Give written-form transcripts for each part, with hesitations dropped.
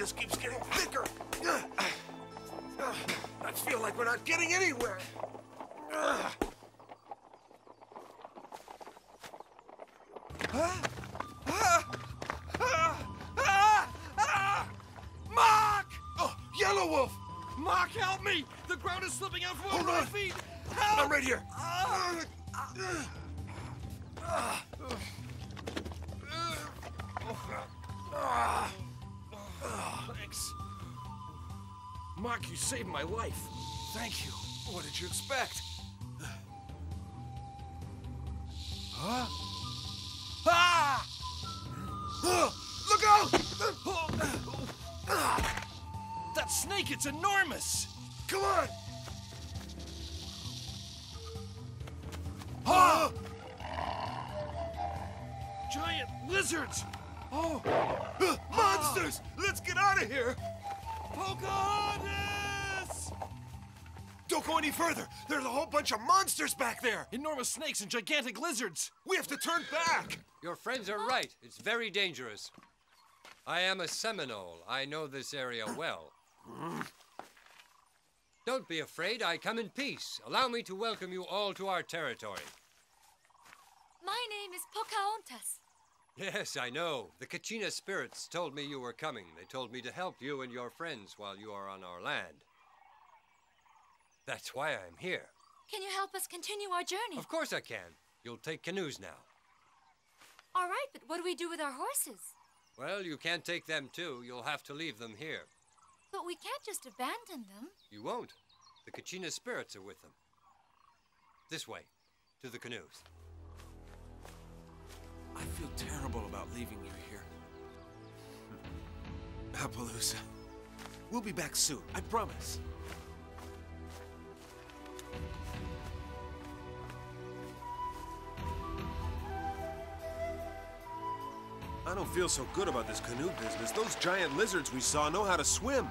just keeps getting thicker. I feel like we're not getting anywhere. Mark! Oh, Yellow Wolf! Mark, help me! The ground is slipping out from under my feet! Help! I'm right here. Thanks. Mark, you saved my life. Thank you. What did you expect? Huh? Ah! Look out! That snake, it's enormous! Come on! Ah! Giant lizards! Oh! Monsters! Let's get out of here! Pocahontas! Don't go any further! There's a whole bunch of monsters back there! Enormous snakes and gigantic lizards! We have to turn back! Your friends are right. It's very dangerous. I am a Seminole. I know this area well. Don't be afraid. I come in peace. Allow me to welcome you all to our territory. My name is Pocahontas. Yes, I know. The Kachina spirits told me you were coming. They told me to help you and your friends while you are on our land. That's why I'm here. Can you help us continue our journey? Of course I can. You'll take canoes now. All right, but what do we do with our horses? Well, you can't take them too. You'll have to leave them here. But we can't just abandon them. You won't. The Kachina spirits are with them. This way, to the canoes. I feel terrible about leaving you here. Appaloosa. We'll be back soon, I promise. I don't feel so good about this canoe business. Those giant lizards we saw know how to swim.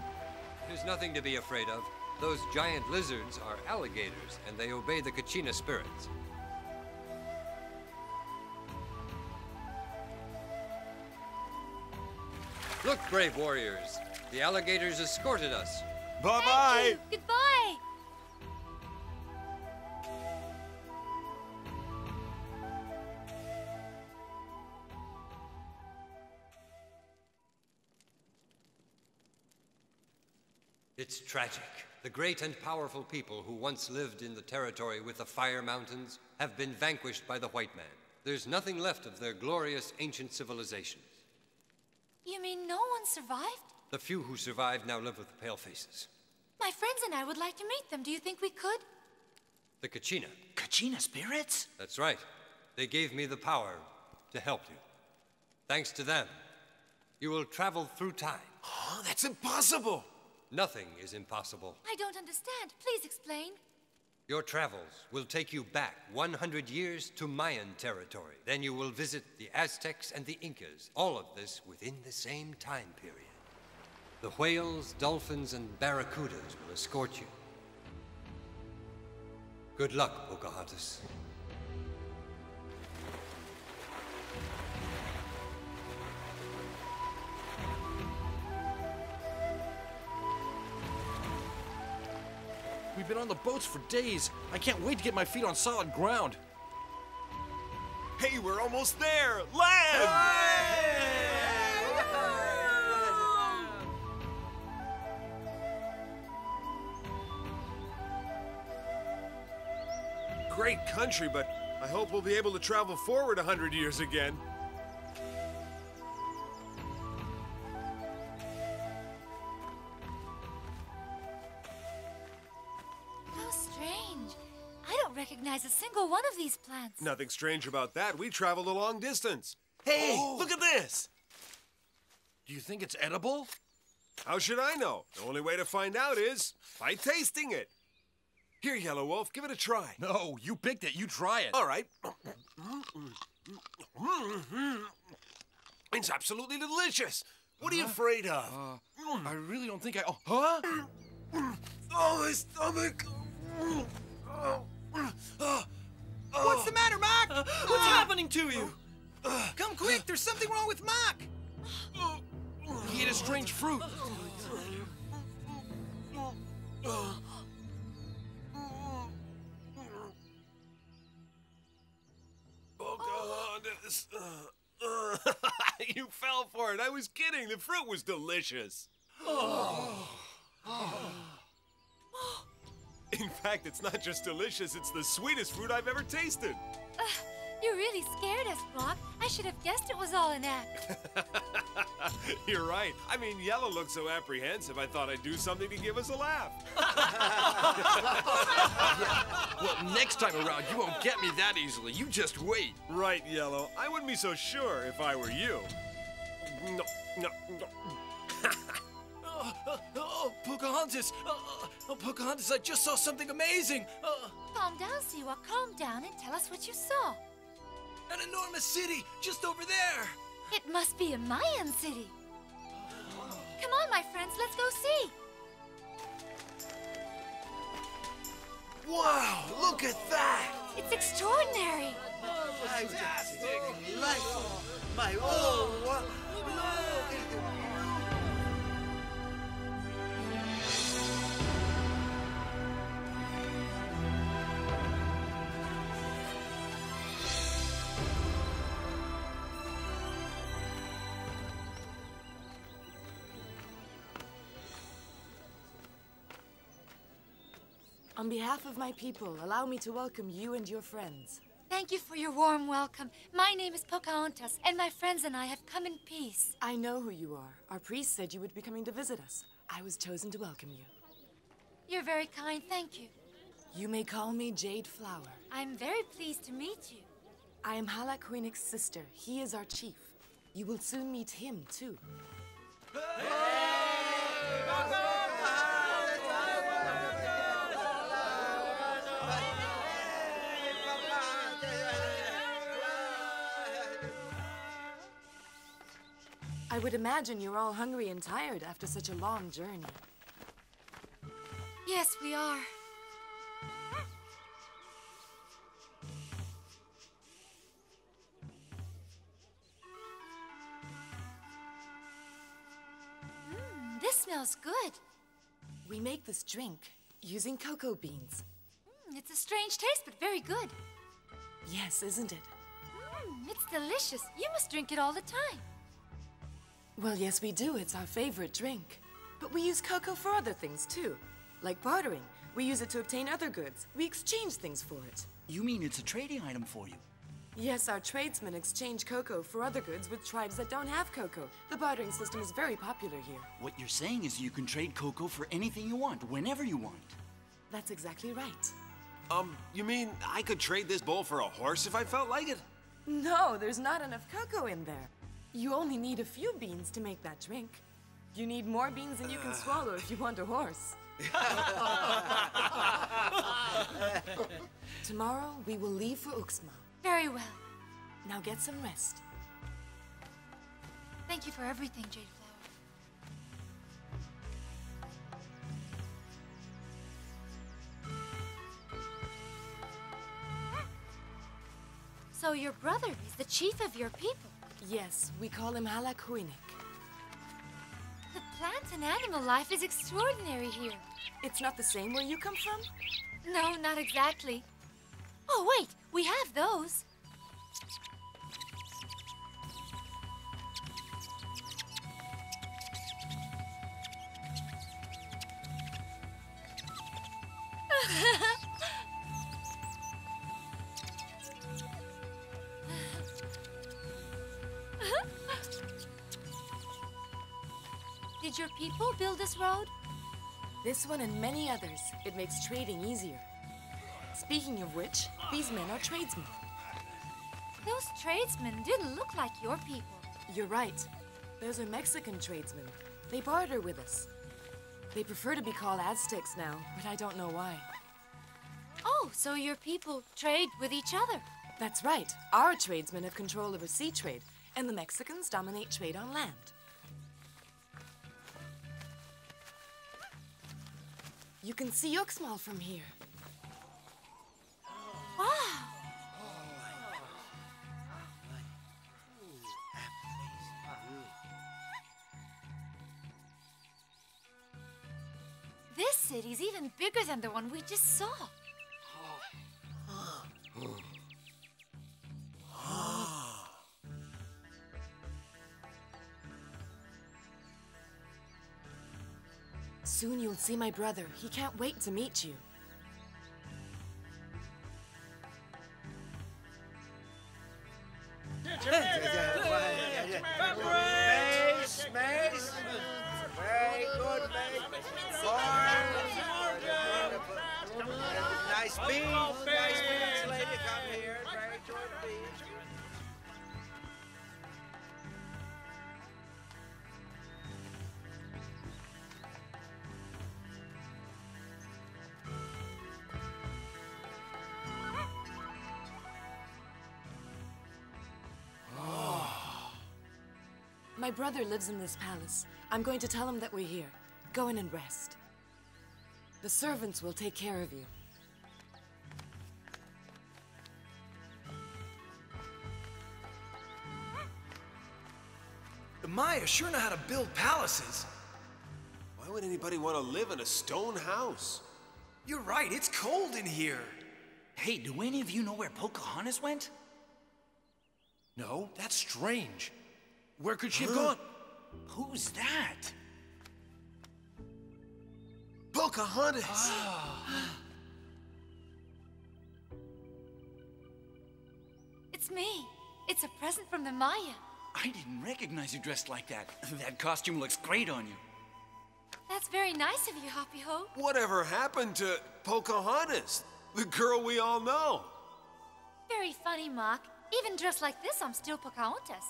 There's nothing to be afraid of. Those giant lizards are alligators, and they obey the Kachina spirits. Look, brave warriors, the alligators escorted us. Bye-bye. Goodbye. It's tragic. The great and powerful people who once lived in the territory with the Fire Mountains have been vanquished by the white man. There's nothing left of their glorious ancient civilizations. You mean no one survived? The few who survived now live with the Palefaces. My friends and I would like to meet them. Do you think we could? The Kachina. Kachina spirits? That's right. They gave me the power to help you. Thanks to them, you will travel through time. Oh, that's impossible! Nothing is impossible. I don't understand. Please explain. Your travels will take you back 100 years to Mayan territory. Then you will visit the Aztecs and the Incas, all of this within the same time period. The whales, dolphins, and barracudas will escort you. Good luck, Pocahontas. We've been on the boats for days. I can't wait to get my feet on solid ground. Hey, we're almost there! Land! Hey! Great country, but I hope we'll be able to travel forward 100 years again. Plants. Nothing strange about that. We traveled a long distance. Hey, look at this! Do you think it's edible? How should I know? The only way to find out is by tasting it. Here, Yellow Wolf, give it a try. No, you picked it. You try it. All right. It's absolutely delicious. What are you afraid of? I really don't think I... Oh, huh? Oh, my stomach! What's the matter, Mark? What's happening to you? Come quick, there's something wrong with Mark. eat a strange fruit. Pocahontas. You fell for it. I was kidding. The fruit was delicious. In fact, it's not just delicious, it's the sweetest fruit I've ever tasted. You really scared us, Brock. I should have guessed it was all an act. You're right. I mean, Yellow looked so apprehensive, I thought I'd do something to give us a laugh. Well, next time around, you won't get me that easily. You just wait. Right, Yellow. I wouldn't be so sure if I were you. No, no, no. Oh, Pocahontas! Oh, Pocahontas, I just saw something amazing! Calm down, Siwa. Calm down and tell us what you saw. An enormous city just over there! It must be a Mayan city. Come on, my friends, let's go see. Wow, look at that! It's extraordinary! Fantastic! Life! My own! On behalf of my people, allow me to welcome you and your friends. Thank you for your warm welcome. My name is Pocahontas, and my friends and I have come in peace. I know who you are. Our priest said you would be coming to visit us. I was chosen to welcome you. You're very kind, thank you. You may call me Jade Flower. I'm very pleased to meet you. I am Halach Uinik's sister. He is our chief. You will soon meet him, too. Hey! I would imagine you're all hungry and tired after such a long journey. Yes, we are. This smells good. We make this drink using cocoa beans. It's a strange taste, but very good. Yes, isn't it? It's delicious. You must drink it all the time. Well, yes, we do. It's our favorite drink. But we use cocoa for other things, too. Like bartering. We use it to obtain other goods. We exchange things for it. You mean it's a trading item for you? Yes, our tradesmen exchange cocoa for other goods with tribes that don't have cocoa. The bartering system is very popular here. What you're saying is you can trade cocoa for anything you want, whenever you want. That's exactly right. You mean I could trade this bowl for a horse if I felt like it? No, there's not enough cocoa in there. You only need a few beans to make that drink. You need more beans than you can swallow if you want a horse. Tomorrow, we will leave for Uxmal. Very well. Now get some rest. Thank you for everything, Jade Flower. So your brother is the chief of your people. Yes, we call him Halach Uinik. The plant and animal life is extraordinary here. It's not the same where you come from? No, not exactly. Oh, wait, we have those. Did your people build this road? This one and many others. It makes trading easier. Speaking of which, these men are tradesmen. Those tradesmen didn't look like your people. You're right. Those are Mexican tradesmen. They barter with us. They prefer to be called Aztecs now, but I don't know why. Oh, so your people trade with each other? That's right. Our tradesmen have control over sea trade, and the Mexicans dominate trade on land. You can see Uxmal from here. Wow! city's even bigger than the one we just saw. Soon you'll see my brother. He can't wait to meet you. Mace, Mace! Very good, Mace. Nice beans. Nice beans, lady. Come here. Very good beans. My brother lives in this palace. I'm going to tell him that we're here. Go in and rest. The servants will take care of you. The Maya sure know how to build palaces. Why would anybody want to live in a stone house? You're right, it's cold in here. Hey, do any of you know where Pocahontas went? No, that's strange. Where could she have gone? Who's that? Pocahontas! It's me. It's a present from the Maya. I didn't recognize you dressed like that. That costume looks great on you. That's very nice of you, Hoppy Ho. Whatever happened to Pocahontas? The girl we all know. Very funny, Mark. Even dressed like this, I'm still Pocahontas.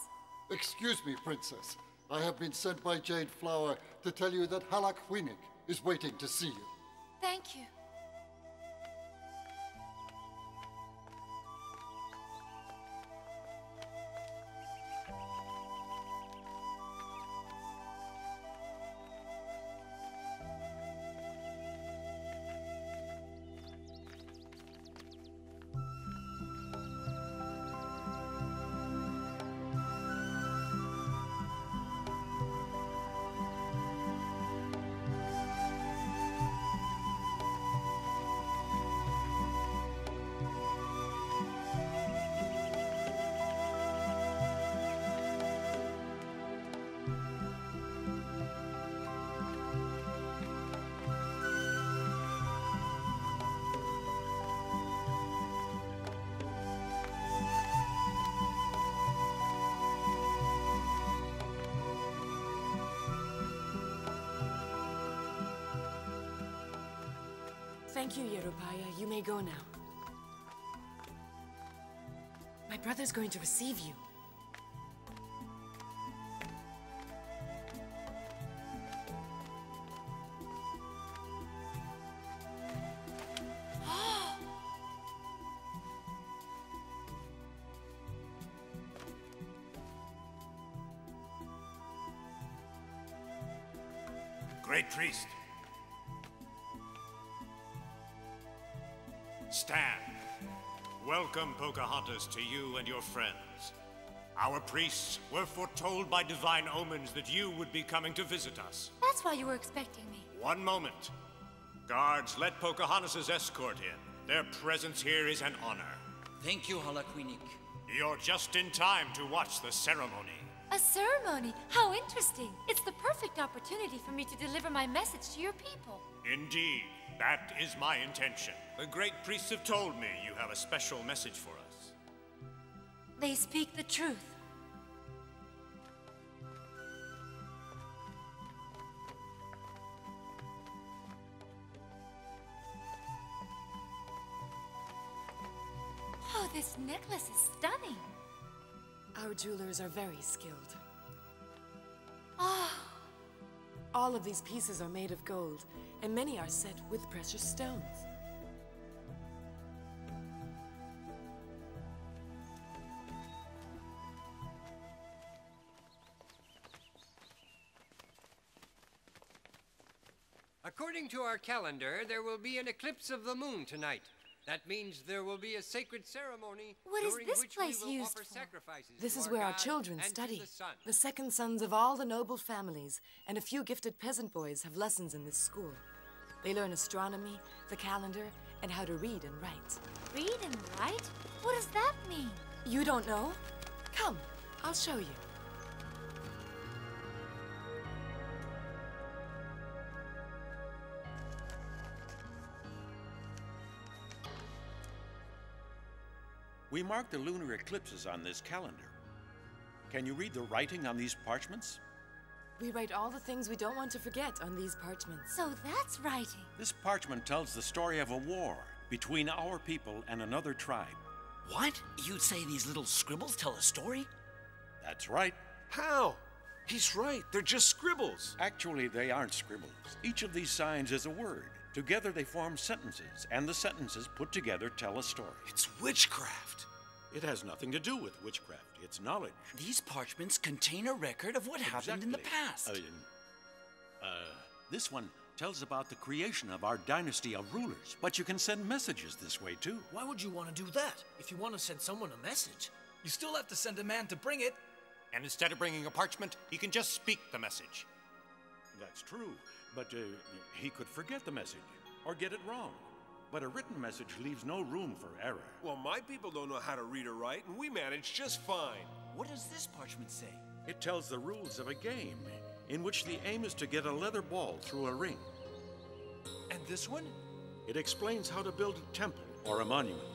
Excuse me, Princess. I have been sent by Jade Flower to tell you that Halach Uinik is waiting to see you. Thank you. Thank you, Yerupaya. You may go now. My brother's going to receive you. Great priest. Stand. Welcome, Pocahontas, to you and your friends. Our priests were foretold by divine omens that you would be coming to visit us. That's why you were expecting me. One moment. Guards, let Pocahontas' escort in. Their presence here is an honor. Thank you, Halach Uinik. You're just in time to watch the ceremony. A ceremony? How interesting. It's the perfect opportunity for me to deliver my message to your people. Indeed. That is my intention. The great priests have told me you have a special message for us. They speak the truth. Oh, this necklace is stunning. Our jewelers are very skilled. Ah. All of these pieces are made of gold, and many are set with precious stones. According to our calendar, there will be an eclipse of the moon tonight. That means there will be a sacred ceremony. What is this place used for? This is where our children study. The second sons of all the noble families and a few gifted peasant boys have lessons in this school. They learn astronomy, the calendar, and how to read and write. Read and write? What does that mean? You don't know? Come, I'll show you. We mark the lunar eclipses on this calendar. Can you read the writing on these parchments? We write all the things we don't want to forget on these parchments. So that's writing. This parchment tells the story of a war between our people and another tribe. What? You'd say these little scribbles tell a story? That's right. How? He's right. They're just scribbles. Actually, they aren't scribbles. Each of these signs is a word. Together they form sentences, and the sentences put together tell a story. It's witchcraft. It has nothing to do with witchcraft. It's knowledge. These parchments contain a record of what happened in the past. This one tells about the creation of our dynasty of rulers, but you can send messages this way, too. Why would you want to do that? If you want to send someone a message, you still have to send a man to bring it. And instead of bringing a parchment, he can just speak the message. That's true, but he could forget the message or get it wrong. But a written message leaves no room for error. Well, my people don't know how to read or write, and we manage just fine. What does this parchment say? It tells the rules of a game, in which the aim is to get a leather ball through a ring. And this one? It explains how to build a temple or a monument.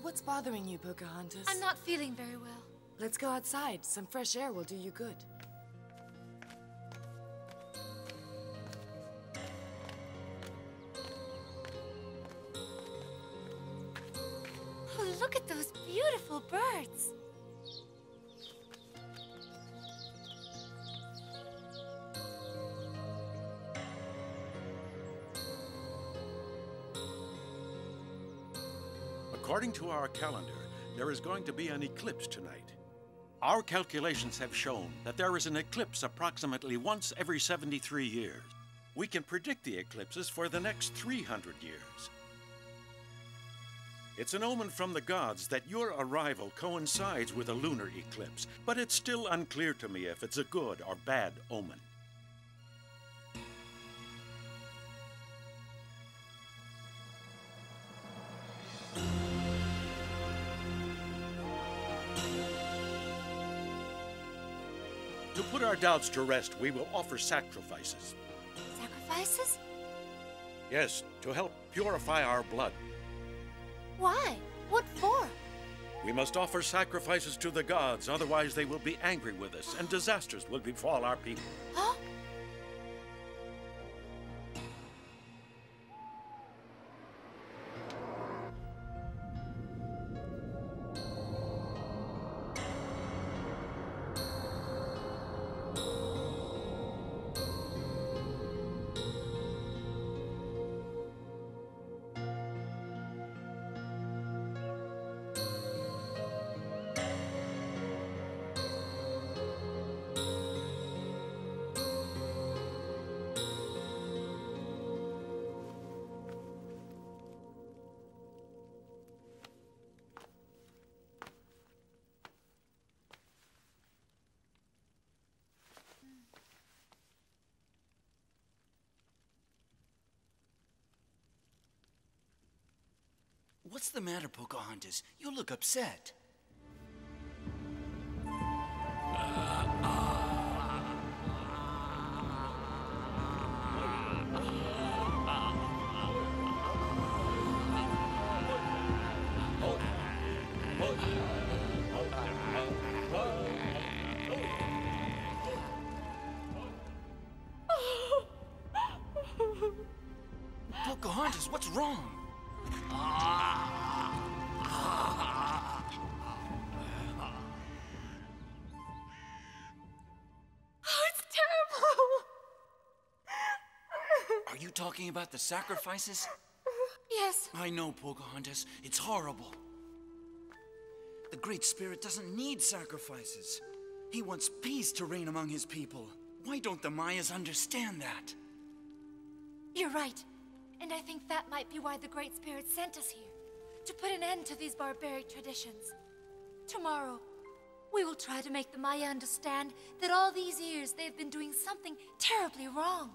What's bothering you, Pocahontas? I'm not feeling very well. Let's go outside. Some fresh air will do you good. Oh, look at those beautiful birds. According to our calendar, there is going to be an eclipse tonight. Our calculations have shown that there is an eclipse approximately once every 73 years. We can predict the eclipses for the next 300 years. It's an omen from the gods that your arrival coincides with a lunar eclipse, but it's still unclear to me if it's a good or bad omen. To put our doubts to rest, we will offer sacrifices. Sacrifices? Yes, to help purify our blood. Why? What for? We must offer sacrifices to the gods, otherwise they will be angry with us and disasters will befall our people. Huh? What's the matter, Pocahontas? You look upset. Pocahontas, what's wrong? Talking about the sacrifices? Yes. I know, Pocahontas. It's horrible. The Great Spirit doesn't need sacrifices. He wants peace to reign among his people. Why don't the Mayas understand that? You're right. And I think that might be why the Great Spirit sent us here. to put an end to these barbaric traditions. Tomorrow, we will try to make the Maya understand that all these years they've been doing something terribly wrong.